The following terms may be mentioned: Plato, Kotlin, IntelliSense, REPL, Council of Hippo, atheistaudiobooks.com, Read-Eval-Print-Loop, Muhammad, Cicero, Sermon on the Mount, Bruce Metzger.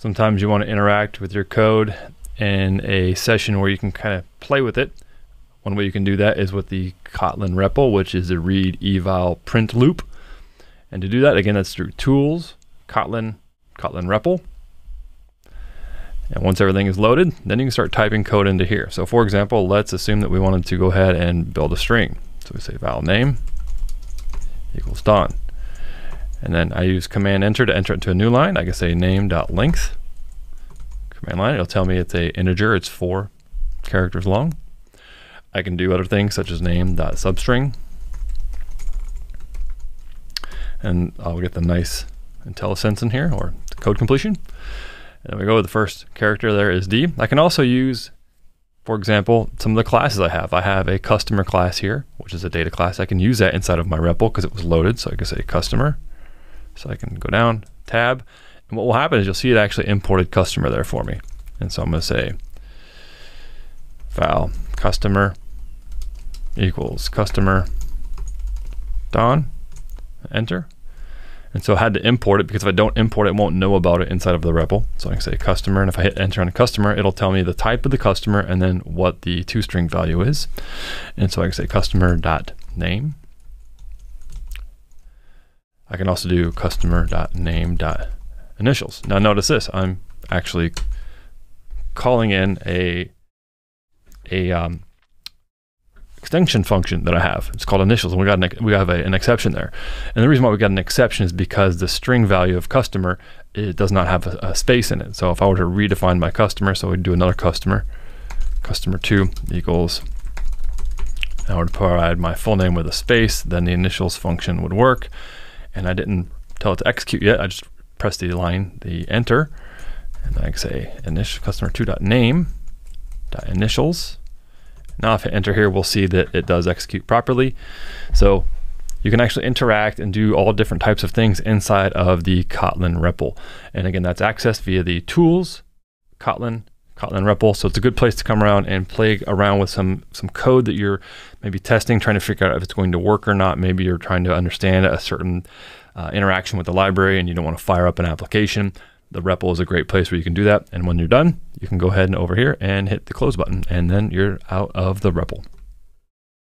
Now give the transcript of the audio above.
Sometimes you want to interact with your code in a session where you can kind of play with it. One way you can do that is with the Kotlin REPL, which is a read, eval, print loop. And to do that, again, that's through Tools, Kotlin REPL. And once everything is loaded, then you can start typing code into here. So for example, let's assume that we wanted to go ahead and build a string. So we say val name equals Don. And then I use command enter to enter into a new line. I can say name.length, command line. It'll tell me it's an integer. It's 4 characters long. I can do other things such as name.substring. And I'll get the nice IntelliSense in here, or code completion. And we go with the first character there is D. I can also use, for example, some of the classes I have. I have a customer class here, which is a data class. I can use that inside of my REPL because it was loaded. So I can say customer. So I can go down, tab. And what will happen is you'll see it actually imported customer there for me. And so I'm going to say val customer equals customer Don, enter. And so I had to import it, because if I don't import it, it won't know about it inside of the REPL. So I can say customer, and if I hit enter on a customer, it'll tell me the type of the customer and then what the two-string value is. And so I can say customer.name. I can also do customer.name.initials. Now notice this, I'm actually calling in a extension function that I have. It's called initials, and we have an exception there. And the reason why we got an exception is because the string value of customer, it does not have a space in it. So if I were to redefine my customer, so we'd do another customer, customer2 equals, I would provide my full name with a space, then the initials function would work. And I didn't tell it to execute yet. I just pressed the enter, and I can say customer2.name.initials. Now if I enter here, we'll see that it does execute properly. So you can actually interact and do all different types of things inside of the Kotlin REPL. And again, that's accessed via the Tools, Kotlin REPL. So it's a good place to come around and play around with some code that you're maybe testing, trying to figure out if it's going to work or not. Maybe you're trying to understand a certain interaction with the library and you don't want to fire up an application. The REPL is a great place where you can do that. And when you're done, you can go ahead and over here and hit the close button, and then you're out of the REPL.